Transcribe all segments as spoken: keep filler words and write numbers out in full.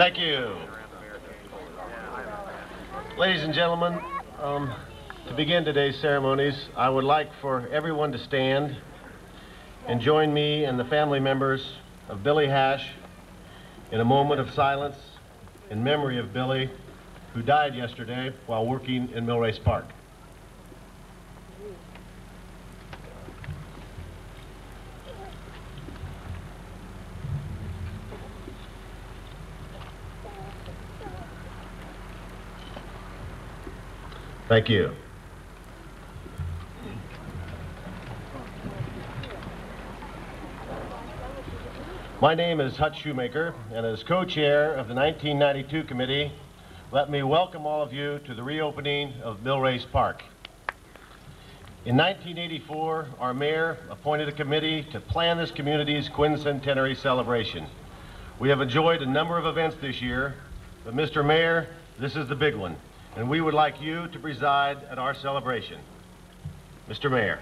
Thank you. Ladies and gentlemen, um, to begin today's ceremonies, I would like for everyone to stand and join me and the family members of Billy Hash in a moment of silence in memory of Billy, who died yesterday while working in Mill Race Park. Thank you. My name is Hutch Schumaker, and as co-chair of the nineteen ninety-two committee, let me welcome all of you to the reopening of Mill Race Park. In nineteen eighty-four, our mayor appointed a committee to plan this community's quincentenary celebration. We have enjoyed a number of events this year, but Mister Mayor, this is the big one, and we would like you to preside at our celebration. Mister Mayor.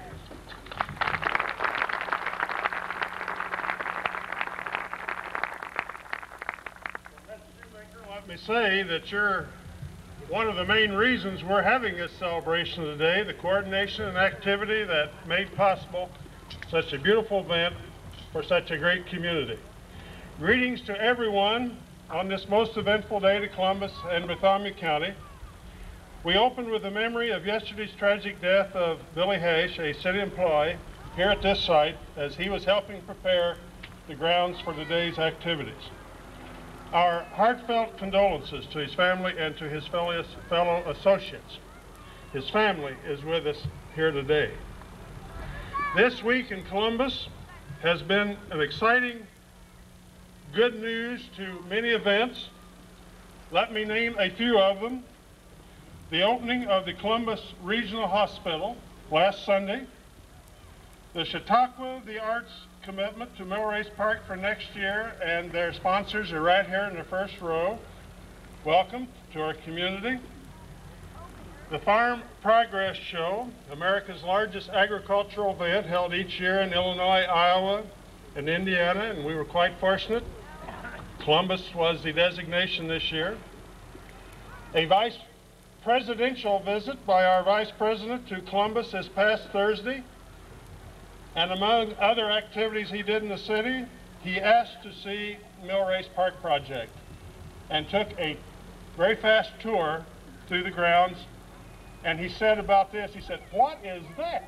Say that you're one of the main reasons we're having this celebration today, the coordination and activity that made possible such a beautiful event for such a great community. Greetings to everyone on this most eventful day to Columbus and Berthommew County. We opened with the memory of yesterday's tragic death of Billy Hash, a city employee here at this site, as he was helping prepare the grounds for today's activities. Our heartfelt condolences to his family and to his fellow associates. His family is with us here today. This week in Columbus has been an exciting good news to many events. Let me name a few of them. The opening of the Columbus Regional Hospital last Sunday, the Chautauqua the Arts commitment to Mill Race Park for next year, and their sponsors are right here in the first row. Welcome to our community. The Farm Progress Show, America's largest agricultural event held each year in Illinois, Iowa, and Indiana, and we were quite fortunate. Columbus was the designation this year. A vice presidential visit by our vice president to Columbus this past Thursday. And among other activities he did in the city, he asked to see Mill Race Park Project and took a very fast tour through the grounds. And he said about this, he said, "What is that?"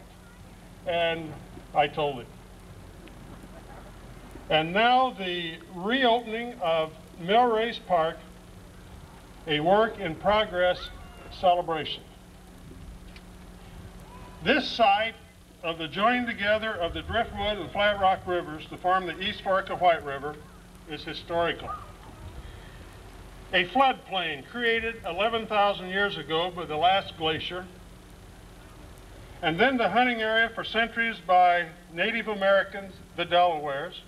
And I told him. And now the reopening of Mill Race Park, a work in progress celebration. This site of the joining together of the Driftwood and Flat Rock rivers to form the East Fork of White River is historical. A floodplain created eleven thousand years ago by the last glacier, and then the hunting area for centuries by Native Americans, the Delawares.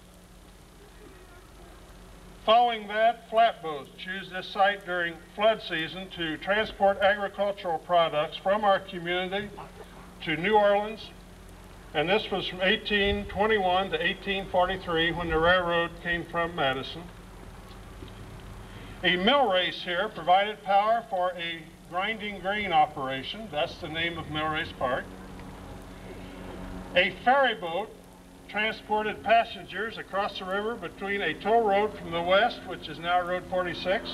Following that, flatboats choose this site during flood season to transport agricultural products from our community to New Orleans. And this was from eighteen twenty-one to eighteen forty-three when the railroad came from Madison. A mill race here provided power for a grinding grain operation. That's the name of Mill Race Park. A ferry boat transported passengers across the river between a toll road from the west, which is now Road forty-six,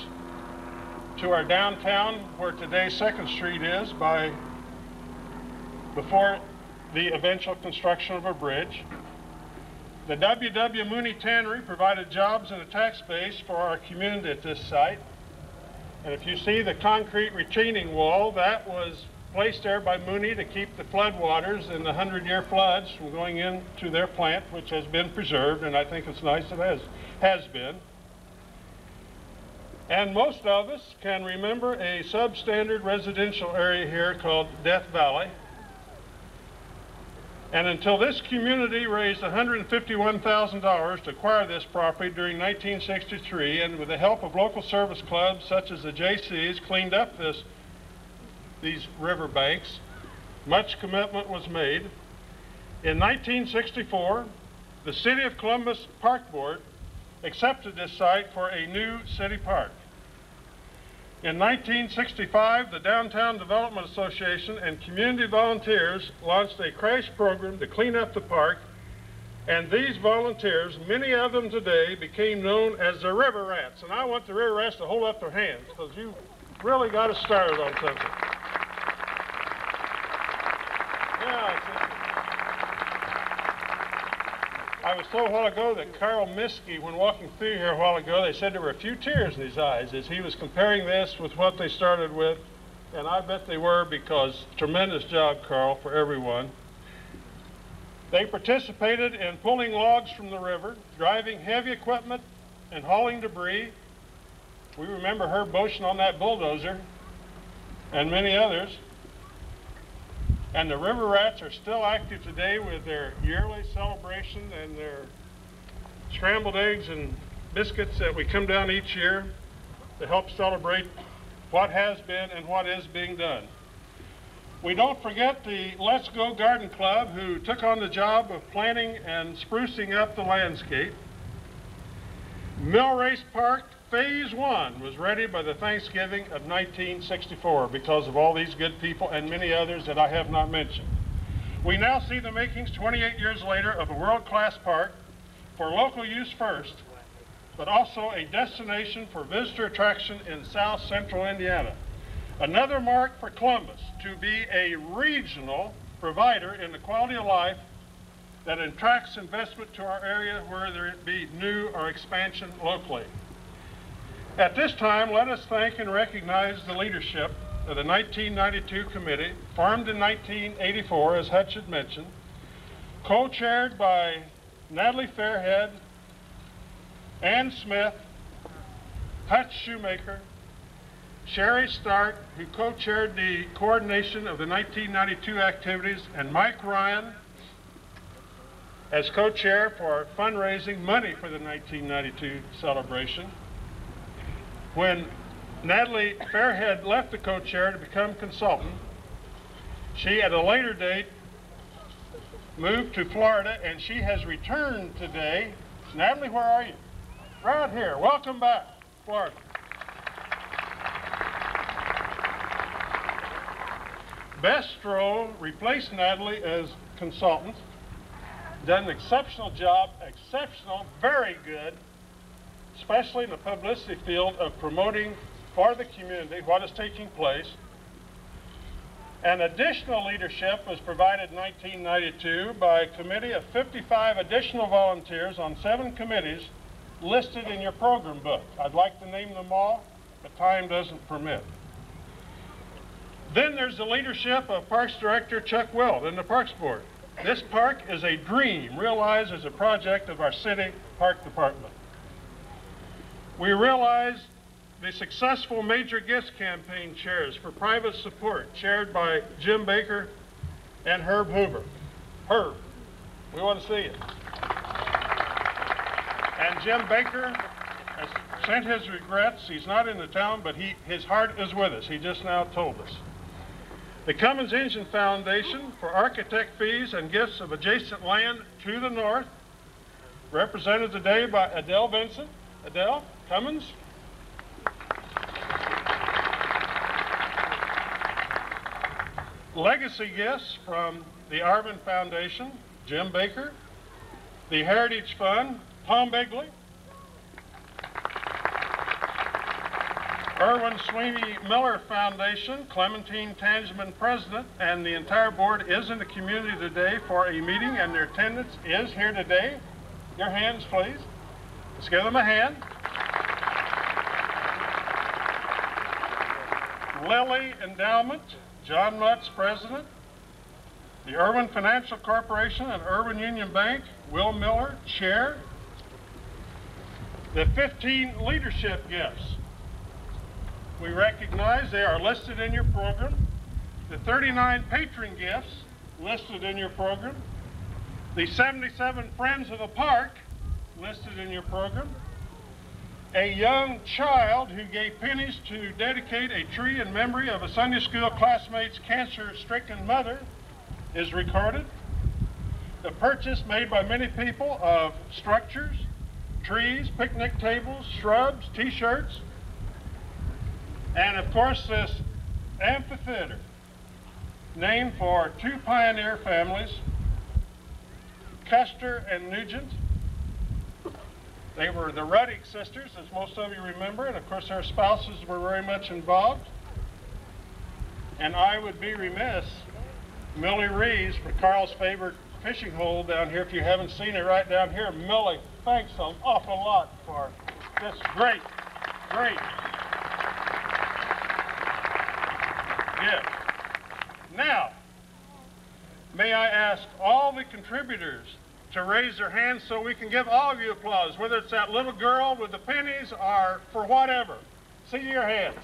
to our downtown where today's Second Street is by before the eventual construction of a bridge. The W W Mooney Tannery provided jobs and a tax base for our community at this site. And if you see the concrete retaining wall, that was placed there by Mooney to keep the floodwaters and the hundred-year floods from going into their plant, which has been preserved, and I think it's nice it has, has been. And most of us can remember a substandard residential area here called Death Valley. And until this community raised one hundred fifty-one thousand dollars to acquire this property during nineteen sixty-three, and with the help of local service clubs such as the J Cs cleaned up this, these riverbanks, much commitment was made. In nineteen sixty-four, the City of Columbus Park Board accepted this site for a new city park. In nineteen sixty-five, the Downtown Development Association and community volunteers launched a crash program to clean up the park, and these volunteers, many of them today, became known as the River Rats. And I want the River Rats to hold up their hands, because you really got us started on something. Yeah, I was told a while ago that Carl Misky, when walking through here a while ago, they said there were a few tears in his eyes as he was comparing this with what they started with. And I bet they were, because tremendous job, Carl, for everyone. They participated in pulling logs from the river, driving heavy equipment, and hauling debris. We remember Herb Boschen on that bulldozer, and many others. And the River Rats are still active today with their yearly celebration and their scrambled eggs and biscuits that we come down each year to help celebrate what has been and what is being done. We don't forget the Let's Go Garden Club, who took on the job of planting and sprucing up the landscape. Mill Race Park Phase One was ready by the Thanksgiving of nineteen sixty-four because of all these good people and many others that I have not mentioned. We now see the makings twenty-eight years later of a world-class park for local use first, but also a destination for visitor attraction in South Central Indiana. Another mark for Columbus to be a regional provider in the quality of life that attracts investment to our area, whether it be new or expansion locally. At this time, let us thank and recognize the leadership of the nineteen ninety-two committee, formed in nineteen eighty-four, as Hutch had mentioned, co-chaired by Natalie Fairhead, Ann Smith, Hutch Schumaker, Sherry Stark, who co-chaired the coordination of the nineteen ninety-two activities, and Mike Ryan as co-chair for fundraising money for the nineteen ninety-two celebration. When Natalie Fairhead left the co-chair to become consultant, she at a later date moved to Florida, and she has returned today. Natalie, where are you? Right here. Welcome back, Florida. Beth Stroll replaced Natalie as consultant, done an exceptional job, exceptional, very good, especially in the publicity field of promoting for the community what is taking place. And additional leadership was provided in nineteen ninety-two by a committee of fifty-five additional volunteers on seven committees listed in your program book. I'd like to name them all, but time doesn't permit. Then there's the leadership of Parks Director Chuck Weld and the Parks Board. This park is a dream realized as a project of our city park department. We realized the successful Major Gifts Campaign chairs for private support, chaired by Jim Baker and Herb Hoover. Herb, we want to see you. And Jim Baker has sent his regrets. He's not in the town, but he, his heart is with us. He just now told us. The Cummins Engine Foundation for architect fees and gifts of adjacent land to the north, represented today by Adele Vincent. Adele, Cummins. Legacy gifts from the Arvin Foundation, Jim Baker, the Heritage Fund, Tom Begley, Irwin Sweeney Miller Foundation, Clementine Tangeman president, and the entire board is in the community today for a meeting, and their attendance is here today. Your hands, please. Let's give them a hand. Lilly Endowment, John Mutz president, the Irwin Financial Corporation and Irwin Union Bank, Will Miller, chair. The fifteen leadership gifts we recognize, they are listed in your program. The thirty-nine patron gifts listed in your program. The seventy-seven Friends of the Park listed in your program. A young child who gave pennies to dedicate a tree in memory of a Sunday school classmate's cancer-stricken mother is recorded. The purchase made by many people of structures, trees, picnic tables, shrubs, t-shirts, and of course this amphitheater, named for two pioneer families, Custer and Nugent. They were the Ruddick sisters, as most of you remember, and of course their spouses were very much involved. And I would be remiss, Millie Rees, for Carl's favorite fishing hole down here, if you haven't seen it right down here. Millie, thanks an awful lot for this great, great gift. Now, may I ask all the contributors to raise their hands so we can give all of you applause, whether it's that little girl with the pennies or for whatever. See your hands.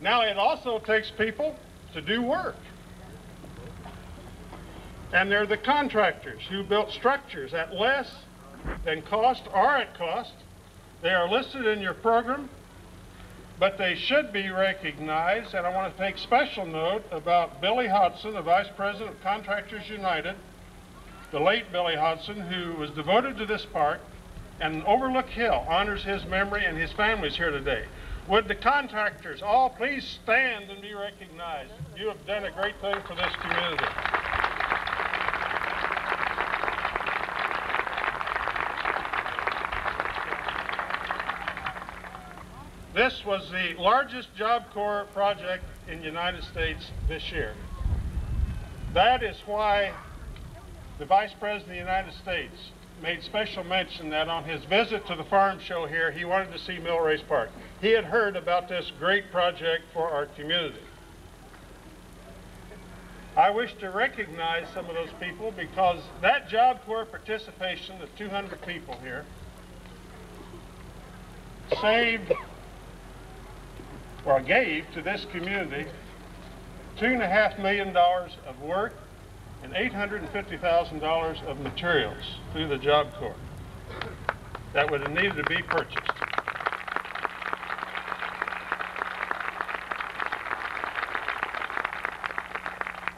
Now, it also takes people to do work. And they're the contractors who built structures at less than cost or at cost. They are listed in your program, but they should be recognized. And I want to take special note about Billy Hudson, the Vice President of Contractors United, the late Billy Hudson, who was devoted to this park, and Overlook Hill honors his memory, and his family's here today. Would the contractors all please stand and be recognized? You have done a great thing for this community. This was the largest Job Corps project in the United States this year. That is why the Vice President of the United States made special mention that on his visit to the farm show here, he wanted to see Mill Race Park. He had heard about this great project for our community. I wish to recognize some of those people because that Job Corps participation of two hundred people here saved or gave to this community two and a half million dollars of work and eight hundred fifty thousand dollars of materials through the Job Corps that would have needed to be purchased.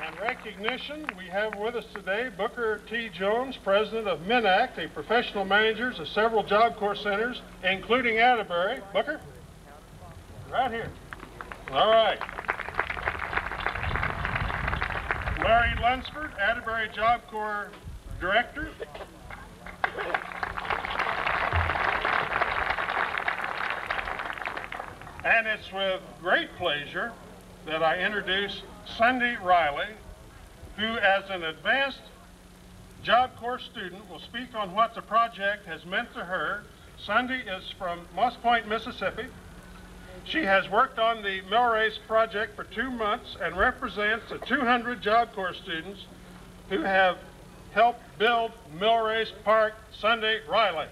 In recognition, we have with us today Booker T. Jones, president of MINAC, a professional manager of several Job Corps centers, including Atterbury. Booker? Right here. All right. Larry Lunsford, Atterbury Job Corps Director. And it's with great pleasure that I introduce Sunday Riley, who as an advanced Job Corps student will speak on what the project has meant to her. Sunday is from Moss Point, Mississippi. She has worked on the Mill Race project for two months and represents the two hundred Job Corps students who have helped build Mill Race Park. Sunday Riley.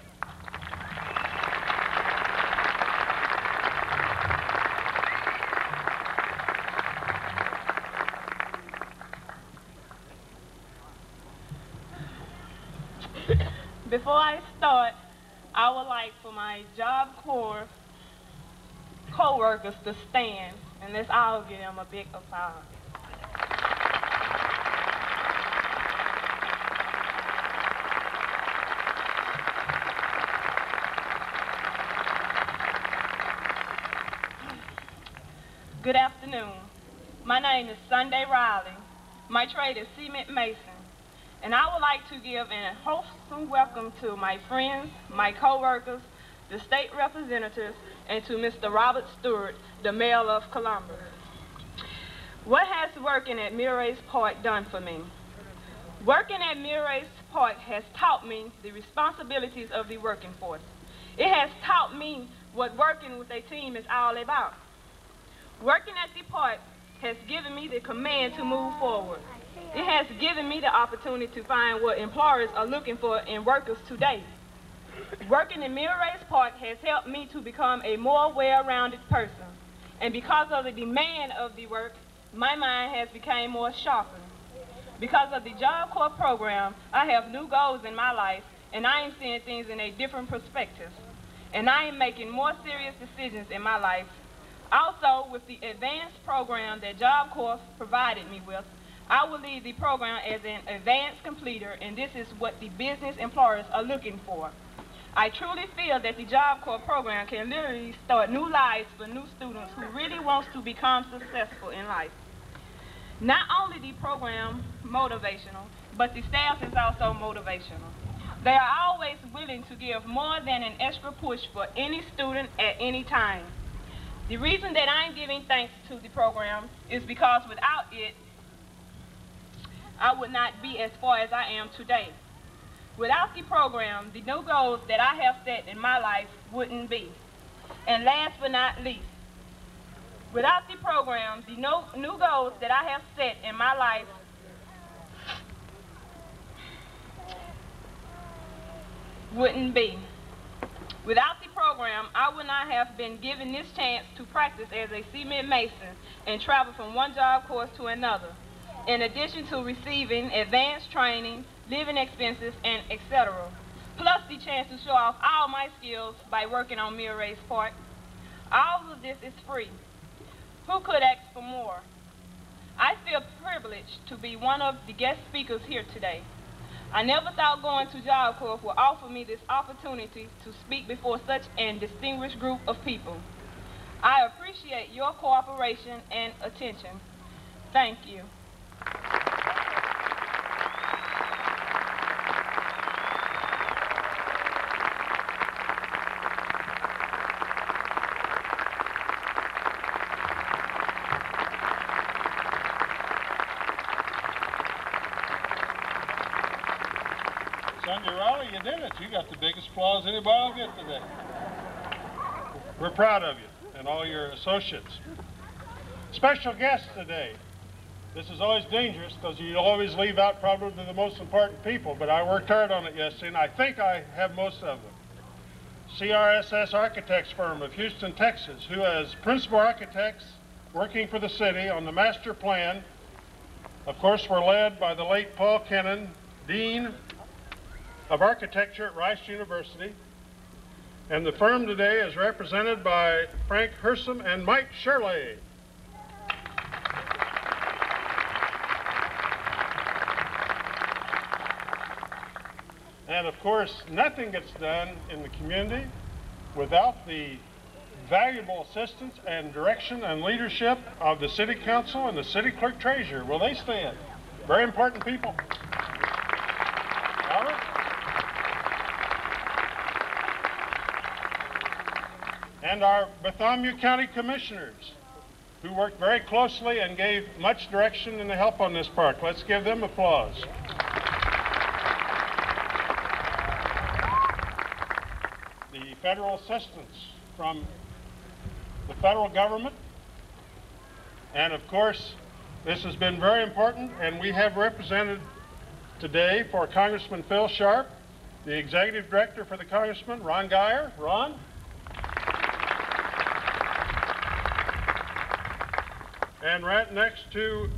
Before I start, I would like for my Job Corps co-workers to stand, and let's all give them a big applause. Good afternoon. My name is Sunday Riley. My trade is cement mason, and I would like to give a wholesome welcome to my friends, my co-workers, the state representatives, and to Mister Robert Stewart, the mayor of Columbus. What has working at Mill Race Park done for me? Working at Mill Race Park has taught me the responsibilities of the working force. It has taught me what working with a team is all about. Working at the park has given me the command to move forward. It has given me the opportunity to find what employers are looking for in workers today. Working in Mill Race Park has helped me to become a more well-rounded person. And because of the demand of the work, my mind has become more sharpened. Because of the Job Corps program, I have new goals in my life, and I am seeing things in a different perspective. And I am making more serious decisions in my life. Also, with the advanced program that Job Corps provided me with, I will lead the program as an advanced completer, and this is what the business employers are looking for. I truly feel that the Job Corps program can literally start new lives for new students who really wants to become successful in life. Not only the program motivational, but the staff is also motivational. They are always willing to give more than an extra push for any student at any time. The reason that I'm giving thanks to the program is because without it, I would not be as far as I am today. Without the program, the new goals that I have set in my life wouldn't be. And last but not least, without the program, the no, new goals that I have set in my life wouldn't be. Without the program, I would not have been given this chance to practice as a cement mason and travel from one job course to another, in addition to receiving advanced training, living expenses, and et cetera. Plus the chance to show off all my skills by working on Mill Race Park. All of this is free. Who could ask for more? I feel privileged to be one of the guest speakers here today. I never thought going to Job Corps would offer me this opportunity to speak before such a distinguished group of people. I appreciate your cooperation and attention. Thank you. You got the biggest applause anybody will get today. We're proud of you and all your associates. Special guest today. This is always dangerous because you always leave out probably the most important people, but I worked hard on it yesterday and I think I have most of them. C R S S Architects Firm of Houston, Texas, who as principal architects working for the city on the master plan, of course, were led by the late Paul Kennan, Dean of Architecture at Rice University. And the firm today is represented by Frank Hersom and Mike Shirley. And of course, nothing gets done in the community without the valuable assistance and direction and leadership of the City Council and the City Clerk Treasurer. Will they stand? Very important people. And our Bartholomew County Commissioners, who worked very closely and gave much direction and help on this park. Let's give them applause. The federal assistance from the federal government. And of course, this has been very important, and we have represented today for Congressman Phil Sharp, the executive director for the Congressman, Ron Geyer. Ron? And right next to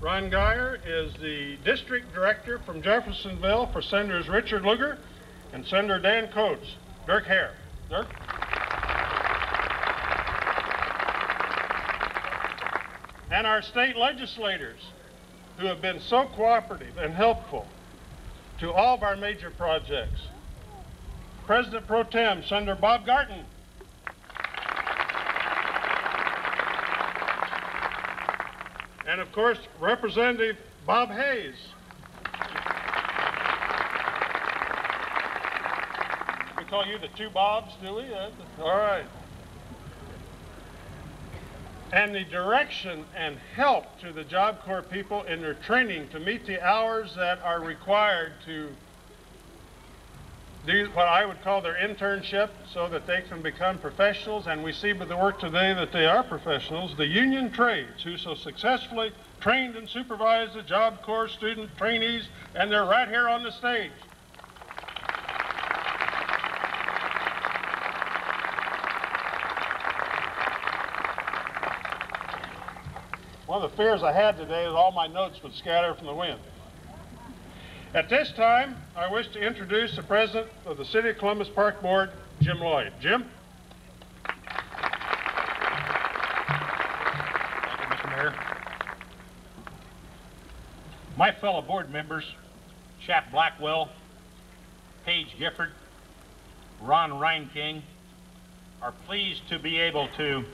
Ron Geyer is the district director from Jeffersonville for Senators Richard Lugar and Senator Dan Coates, Dirk Hare. Dirk? And our state legislators who have been so cooperative and helpful to all of our major projects. President Pro Tem, Senator Bob Garton. And of course, Representative Bob Hayes. We call you the two Bobs, do we? Uh, all right. And the direction and help to the Job Corps people in their training to meet the hours that are required to do what I would call their internship so that they can become professionals, and we see with the work today that they are professionals. The union trades who so successfully trained and supervised the Job Corps student trainees, and they're right here on the stage. One of the fears I had today is all my notes would scatter from the wind. At this time, I wish to introduce the president of the City of Columbus Park Board, Jim Lloyd. Jim? My fellow board members, Chap Blackwell, Paige Gifford, Ron Reinking, are pleased to be able to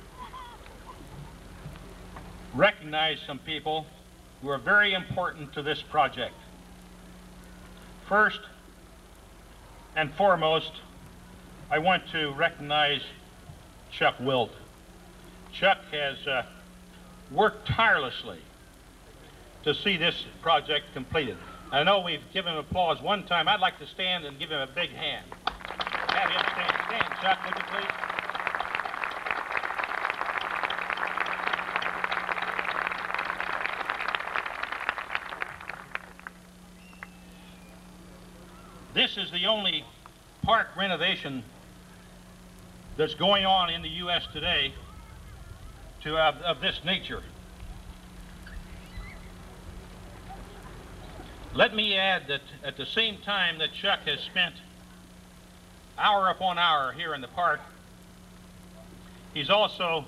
recognize some people who are very important to this project. First and foremost, I want to recognize Chuck Weld. Chuck has uh, worked tirelessly to see this project completed. I know we've given him applause one time. I'd like to stand and give him a big hand. Have him stand. Stand, Chuck, would you please? This is the only park renovation that's going on in the U S today to, uh, of this nature. Let me add that at the same time that Chuck has spent hour upon hour here in the park, he's also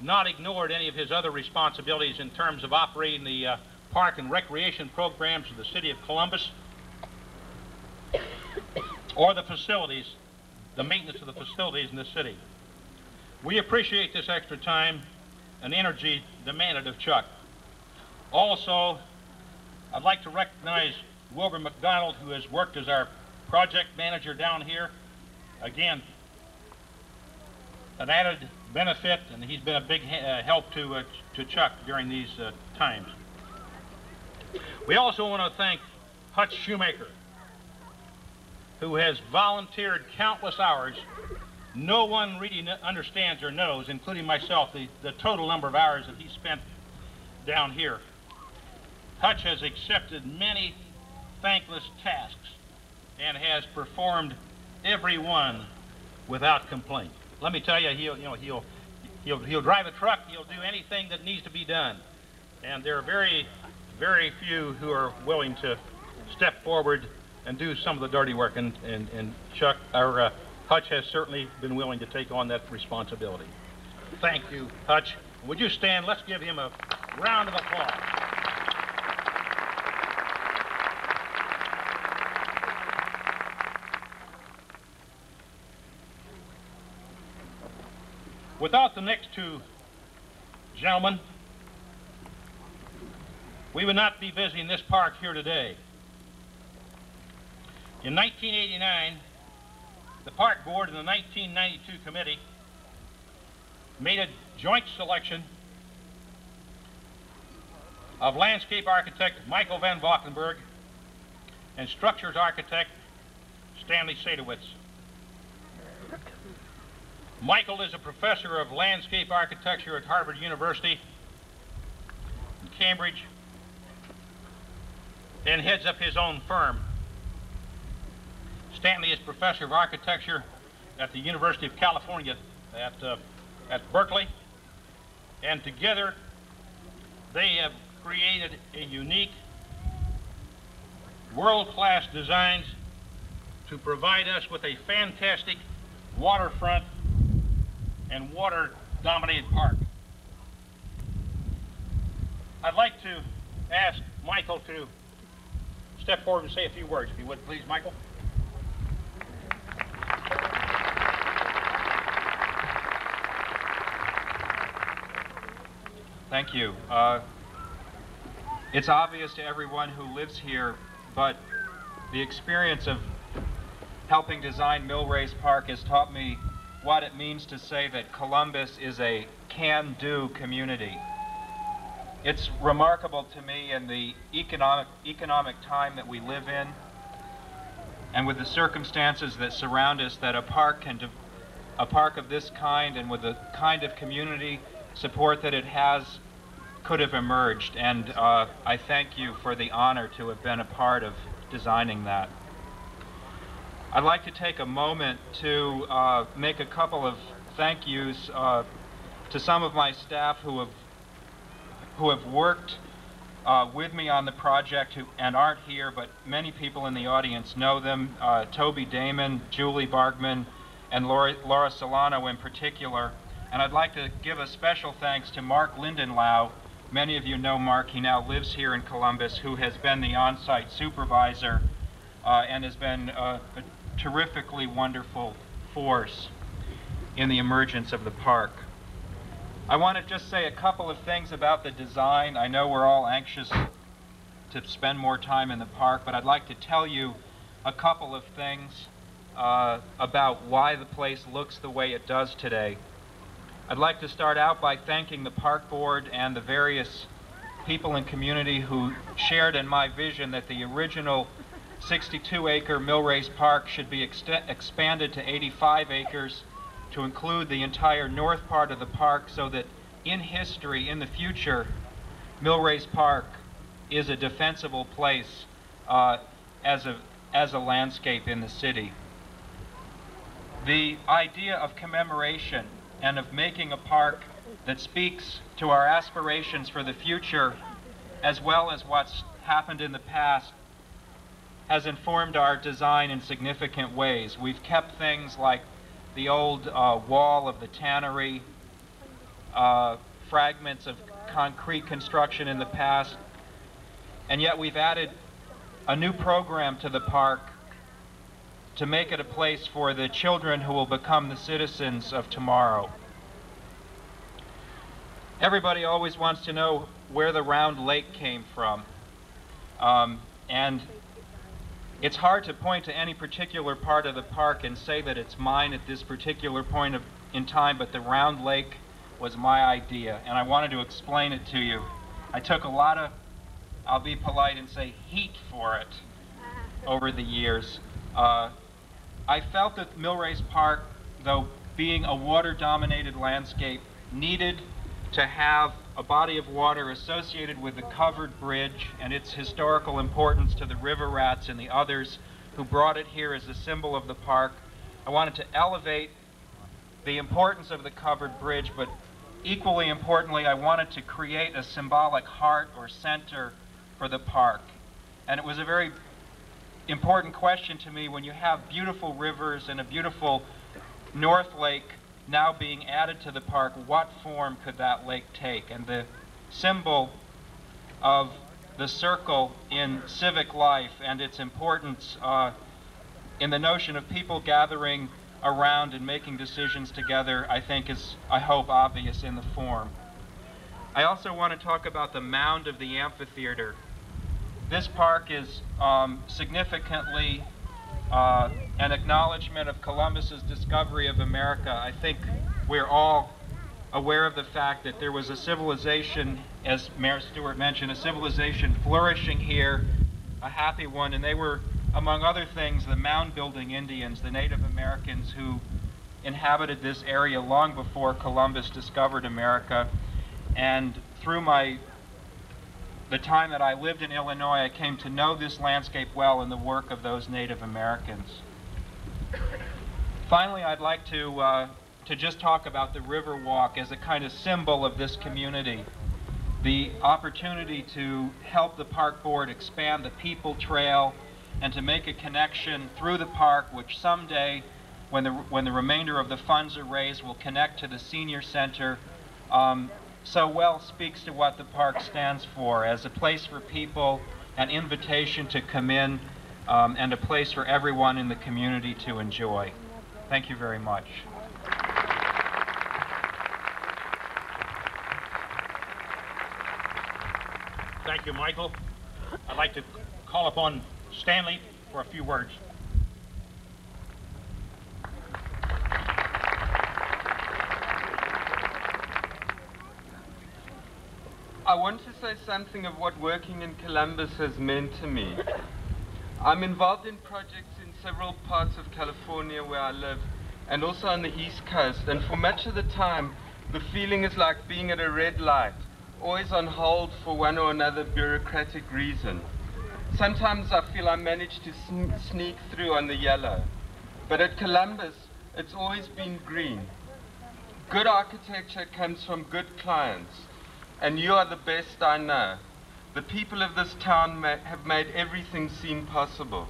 not ignored any of his other responsibilities in terms of operating the uh, park and recreation programs of the City of Columbus, or the facilities, the maintenance of the facilities in the city. We appreciate this extra time and energy demanded of Chuck. Also, I'd like to recognize Wilbur McDonald, who has worked as our project manager down here. Again, an added benefit, and he's been a big uh, help to, uh, to Chuck during these uh, times. We also want to thank Hutch Schumaker, who has volunteered countless hours. No one really understands or knows, including myself, the, the total number of hours that he spent down here. Hutch has accepted many thankless tasks and has performed every one without complaint. Let me tell you, he'll, you know, he'll, he'll, he'll drive a truck, he'll do anything that needs to be done. And there are very, very few who are willing to step forward and do some of the dirty work, and, and, and Chuck, or uh, Hutch has certainly been willing to take on that responsibility. Thank you, Hutch. Would you stand? Let's give him a round of applause. Without the next two gentlemen, we would not be visiting this park here today. In nineteen eighty-nine, the Park Board and the nineteen ninety-two committee made a joint selection of landscape architect Michael Van Valkenburgh and structures architect Stanley Sadowitz. Michael is a professor of landscape architecture at Harvard University in Cambridge and heads up his own firm. Stanley is professor of architecture at the University of California at, uh, at Berkeley, and together they have created a unique world-class designs to provide us with a fantastic waterfront and water-dominated park. I'd like to ask Michael to step forward and say a few words, if you would, please, Michael. Thank you. Uh, it's obvious to everyone who lives here, but the experience of helping design Mill Race Park has taught me what it means to say that Columbus is a can-do community. It's remarkable to me in the economic, economic time that we live in, and with the circumstances that surround us, that a park, can de a park of this kind and with the kind of community support that it has could have emerged, and uh, I thank you for the honor to have been a part of designing that. I'd like to take a moment to uh, make a couple of thank yous uh, to some of my staff who have who have worked uh, with me on the project who, and aren't here, but many people in the audience know them, uh, Toby Damon, Julie Bargman, and Laura, Laura Solano in particular. And I'd like to give a special thanks to Mark Lindenlau, Many of you know Mark. He now lives here in Columbus, who has been the on-site supervisor uh, and has been uh, a terrifically wonderful force in the emergence of the park. I want to just say a couple of things about the design. I know we're all anxious to spend more time in the park, but I'd like to tell you a couple of things uh, about why the place looks the way it does today. I'd like to start out by thanking the park board and the various people in community who shared in my vision that the original sixty-two acre Mill Race Park should be ex expanded to eighty-five acres to include the entire north part of the park, so that in history, in the future, Mill Race Park is a defensible place uh, as a, as a landscape in the city. The idea of commemoration and of making a park that speaks to our aspirations for the future, as well as what's happened in the past, has informed our design in significant ways. We've kept things like the old uh, wall of the tannery, uh, fragments of concrete construction in the past, and yet we've added a new program to the park to make it a place for the children who will become the citizens of tomorrow. Everybody always wants to know where the round lake came from. Um, and it's hard to point to any particular part of the park and say that it's mine at this particular point of, in time, but the round lake was my idea, and I wanted to explain it to you. I took a lot of, I'll be polite and say, heat for it over the years. Uh, I felt that Mill Race Park, though being a water-dominated landscape, needed to have a body of water associated with the covered bridge and its historical importance to the River Rats and the others who brought it here as a symbol of the park. I wanted to elevate the importance of the covered bridge, but equally importantly, I wanted to create a symbolic heart or center for the park. And it was a very important question to me when you have beautiful rivers and a beautiful north lake now being added to the park, what form could that lake take? And the symbol of the circle in civic life and its importance uh, in the notion of people gathering around and making decisions together, I think is, I hope, obvious in the form. I also want to talk about the mound of the amphitheater. This park is um, significantly uh, an acknowledgement of Columbus's discovery of America. I think we're all aware of the fact that there was a civilization, as Mayor Stewart mentioned, a civilization flourishing here, a happy one, and they were, among other things, the mound-building Indians, the Native Americans who inhabited this area long before Columbus discovered America. And through my the time that I lived in Illinois, I came to know this landscape well in the work of those Native Americans. Finally, I'd like to, uh, to just talk about the River Walk as a kind of symbol of this community. The opportunity to help the park board expand the People Trail and to make a connection through the park, which someday, when the, when the remainder of the funds are raised, will connect to the Senior Center. Um, so well speaks to what the park stands for, as a place for people, an invitation to come in, um, and a place for everyone in the community to enjoy. Thank you very much. Thank you, Michael. I'd like to call upon Stanley for a few words. I want to say something of what working in Columbus has meant to me. I'm involved in projects in several parts of California where I live, and also on the East Coast, and for much of the time, the feeling is like being at a red light, always on hold for one or another bureaucratic reason. Sometimes I feel I manage to sn sneak through on the yellow, but at Columbus, it's always been green. Good architecture comes from good clients, and you are the best I know. The people of this town ma have made everything seem possible.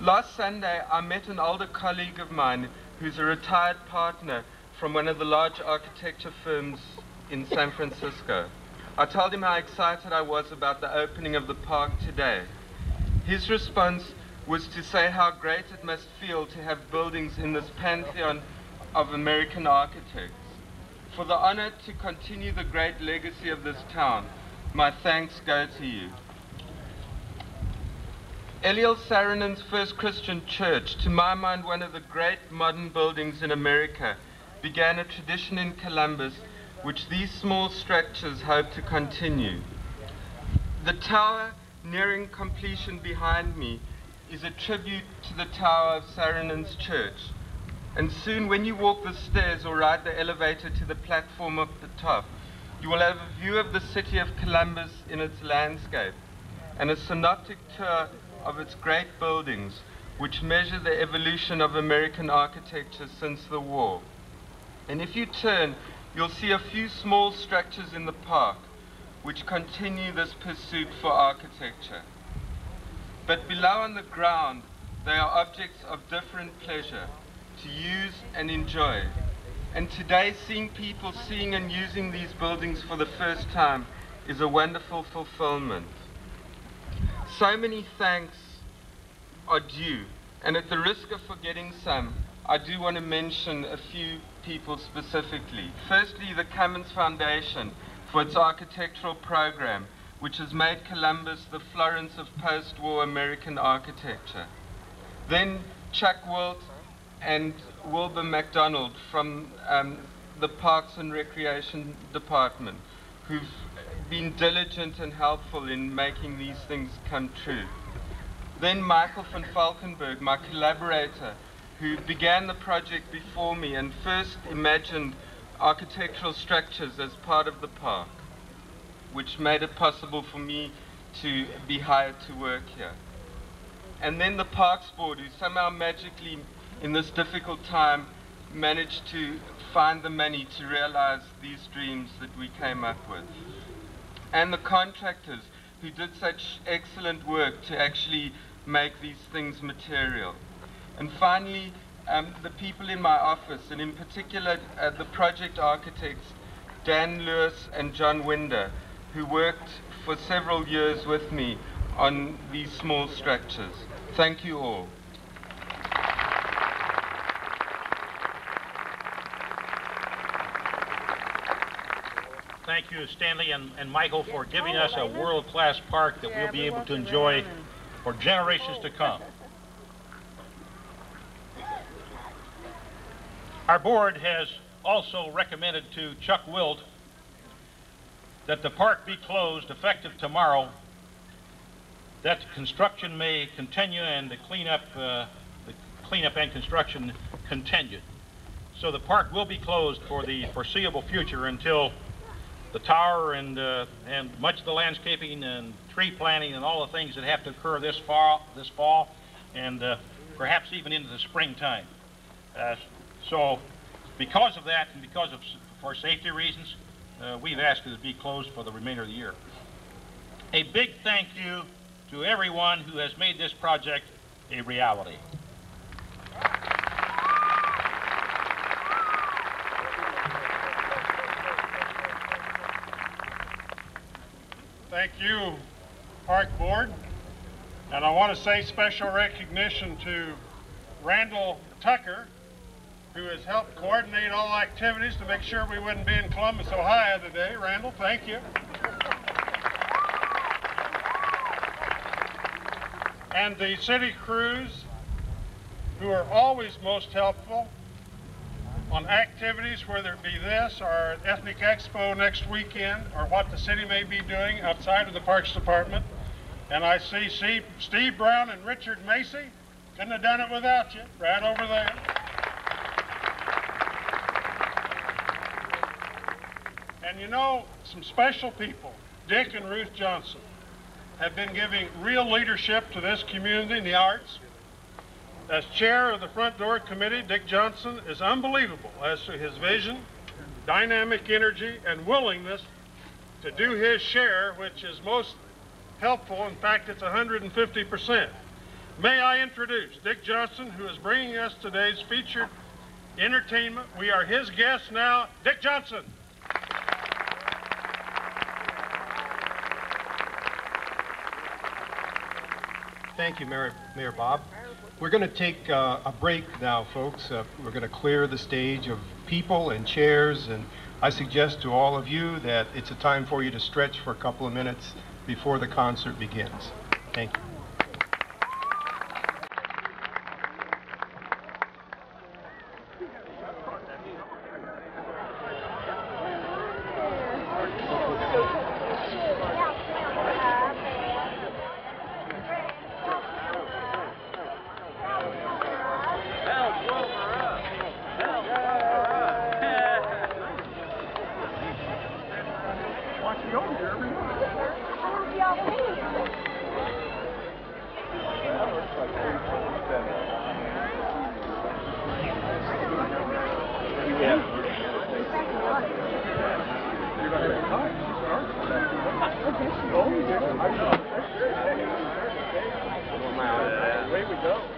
Last Sunday, I met an older colleague of mine who's a retired partner from one of the large architecture firms in San Francisco. I told him how excited I was about the opening of the park today. His response was to say how great it must feel to have buildings in this pantheon of American architects. For the honor to continue the great legacy of this town, my thanks go to you. Eliel Saarinen's First Christian Church, to my mind one of the great modern buildings in America, began a tradition in Columbus which these small structures hope to continue. The tower nearing completion behind me is a tribute to the tower of Saarinen's church. And soon when you walk the stairs or ride the elevator to the platform up the top, you will have a view of the city of Columbus in its landscape and a synoptic tour of its great buildings which measure the evolution of American architecture since the war. And if you turn, you'll see a few small structures in the park which continue this pursuit for architecture. But below on the ground, they are objects of different pleasure to use and enjoy. And today, seeing people seeing and using these buildings for the first time is a wonderful fulfillment. So many thanks are due, and at the risk of forgetting some, I do want to mention a few people specifically. Firstly, the Cummins Foundation for its architectural program, which has made Columbus the Florence of post-war American architecture. Then Chuck Weld and Wilbur McDonald from um, the Parks and Recreation Department, who've been diligent and helpful in making these things come true. Then Michael Van Valkenburgh, my collaborator, who began the project before me and first imagined architectural structures as part of the park, which made it possible for me to be hired to work here. And then the Parks Board, who somehow magically, in this difficult time, managed to find the money to realize these dreams that we came up with. And the contractors, who did such excellent work to actually make these things material. And finally, um, the people in my office, and in particular uh, the project architects Dan Lewis and John Winder, who worked for several years with me on these small structures. Thank you all. Thank you, Stanley and, and Michael, for giving us a world-class park that we'll be able to enjoy for generations to come. Our board has also recommended to Chuck Weld that the park be closed effective tomorrow, that construction may continue and the cleanup, uh, the cleanup and construction continued. So the park will be closed for the foreseeable future until the tower and, uh, and much of the landscaping and tree planting and all the things that have to occur this fall, this fall and uh, perhaps even into the springtime. Uh, so because of that, and because of, for safety reasons, uh, we've asked it to be closed for the remainder of the year. A big thank you to everyone who has made this project a reality. Thank you, Park Board. And I want to say special recognition to Randall Tucker, who has helped coordinate all activities to make sure we wouldn't be in Columbus, Ohio today. Randall, thank you. And the city crews, who are always most helpful on activities, whether it be this or Ethnic Expo next weekend or what the city may be doing outside of the Parks Department. And I see Steve Brown and Richard Macy. Couldn't have done it without you, right over there. And you know, some special people, Dick and Ruth Johnson, have been giving real leadership to this community in the arts. As chair of the Front Door Committee, Dick Johnson is unbelievable as to his vision, dynamic energy, and willingness to do his share, which is most helpful. In fact, it's one hundred fifty percent. May I introduce Dick Johnson, who is bringing us today's featured entertainment. We are his guests now, Dick Johnson. Thank you, Mayor, Mayor Bob. We're going to take uh, a break now, folks. Uh, we're going to clear the stage of people and chairs, and I suggest to all of you that it's a time for you to stretch for a couple of minutes before the concert begins. Thank you. Away we go.